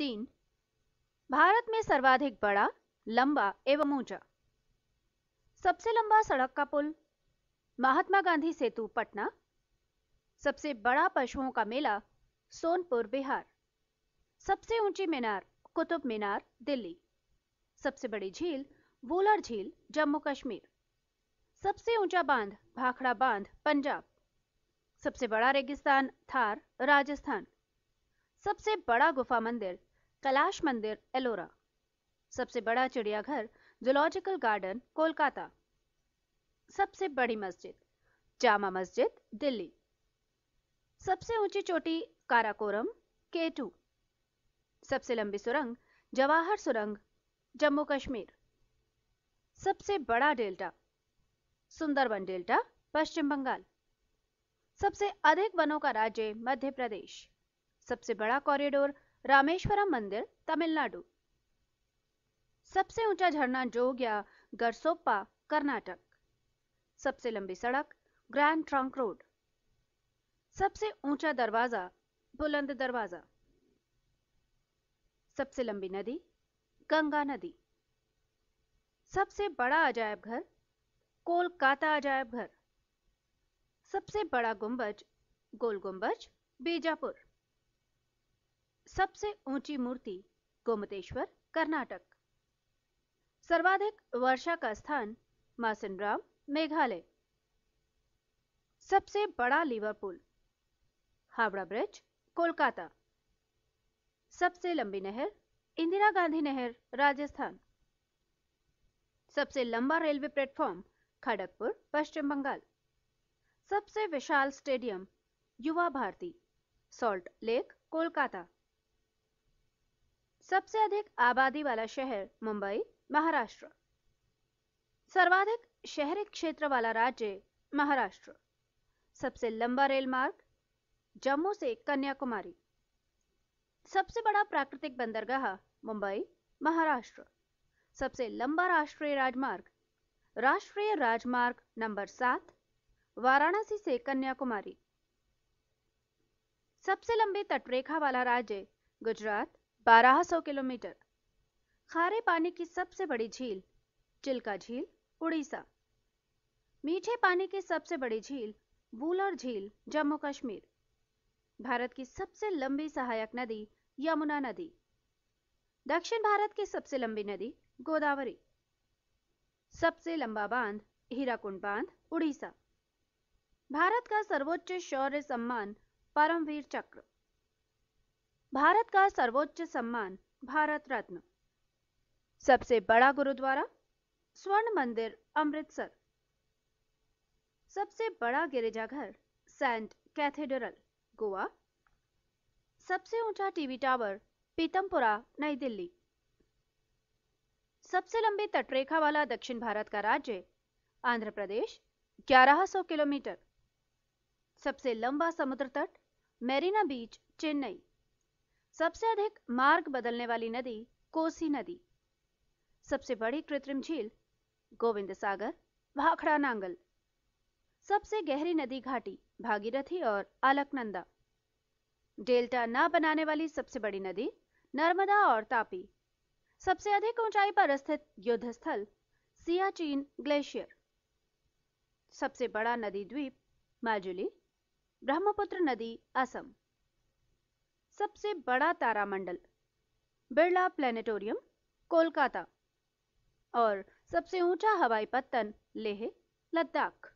3. भारत में सर्वाधिक बड़ा, लंबा एवं ऊंचा। सबसे लंबा सड़क का पुल महात्मा गांधी सेतु पटना। सबसे बड़ा पशुओं का मेला सोनपुर बिहार। सबसे ऊंची मीनार कुतुब मीनार दिल्ली। सबसे बड़ी झील वुलर झील जम्मू कश्मीर। सबसे ऊंचा बांध भाखड़ा बांध पंजाब। सबसे बड़ा रेगिस्तान थार राजस्थान। सबसे बड़ा गुफा मंदिर कैलाश मंदिर एलोरा। सबसे बड़ा चिड़ियाघर जुलॉजिकल गार्डन कोलकाता। सबसे बड़ी मस्जिद जामा मस्जिद दिल्ली। सबसे ऊंची चोटी काराकोरम के2। सबसे लंबी सुरंग जवाहर सुरंग जम्मू कश्मीर। सबसे बड़ा डेल्टा सुंदरबन डेल्टा पश्चिम बंगाल। सबसे अधिक वनों का राज्य मध्य प्रदेश। सबसे बड़ा कॉरिडोर रामेश्वरम मंदिर तमिलनाडु। सबसे ऊंचा झरना जोग गरसोपा कर्नाटक। सबसे लंबी सड़क ग्रैंड ट्रंक रोड। सबसे ऊंचा दरवाजा बुलंद दरवाजा। सबसे लंबी नदी गंगा नदी। सबसे बड़ा अजायब घर कोलकाता अजायब घर। सबसे बड़ा गुंबज गोल गुंबज बीजापुर। सबसे ऊंची मूर्ति गोमतेश्वर कर्नाटक। सर्वाधिक वर्षा का स्थान मासिनराम मेघालय। सबसे बड़ा लीवर पुल हावड़ा ब्रिज कोलकाता। सबसे लंबी नहर इंदिरा गांधी नहर राजस्थान। सबसे लंबा रेलवे प्लेटफॉर्म खड़कपुर पश्चिम बंगाल। सबसे विशाल स्टेडियम युवा भारती सॉल्ट लेक कोलकाता। सबसे अधिक आबादी वाला शहर मुंबई महाराष्ट्र। सर्वाधिक शहरी क्षेत्र वाला राज्य महाराष्ट्र। सबसे लंबा रेल मार्ग जम्मू से कन्याकुमारी। सबसे बड़ा प्राकृतिक बंदरगाह मुंबई महाराष्ट्र। सबसे लंबा राष्ट्रीय राजमार्ग राष्ट्रीय राजमार्ग नंबर 7 वाराणसी से कन्याकुमारी। सबसे लंबी तटरेखा वाला राज्य गुजरात 1200 किलोमीटर। खारे पानी की सबसे बड़ी झील चिल्का झील उड़ीसा। मीठे पानी की सबसे बड़ी झील वुलर झील जम्मू कश्मीर। भारत की सबसे लंबी सहायक नदी यमुना नदी। दक्षिण भारत की सबसे लंबी नदी गोदावरी। सबसे लंबा बांध हीराकुंड बांध उड़ीसा। भारत का सर्वोच्च शौर्य सम्मान परमवीर चक्र। भारत का सर्वोच्च सम्मान भारत रत्न। सबसे बड़ा गुरुद्वारा स्वर्ण मंदिर अमृतसर। सबसे बड़ा गिरजाघर सेंट कैथेड्रल गोवा। सबसे ऊंचा टीवी टावर पीतमपुरा नई दिल्ली। सबसे लंबी तटरेखा वाला दक्षिण भारत का राज्य आंध्र प्रदेश 1100 किलोमीटर। सबसे लंबा समुद्र तट मेरीना बीच चेन्नई। सबसे अधिक मार्ग बदलने वाली नदी कोसी नदी। सबसे बड़ी कृत्रिम झील गोविंद सागर भाखड़ा नांगल। सबसे गहरी नदी घाटी भागीरथी और अलकनंदा। डेल्टा न बनाने वाली सबसे बड़ी नदी नर्मदा और तापी। सबसे अधिक ऊंचाई पर स्थित युद्ध स्थल सियाचिन ग्लेशियर। सबसे बड़ा नदी द्वीप माजुली ब्रह्मपुत्र नदी असम। सबसे बड़ा तारामंडल बिरला प्लेनेटोरियम कोलकाता। और सबसे ऊंचा हवाई पत्तन लेह लद्दाख।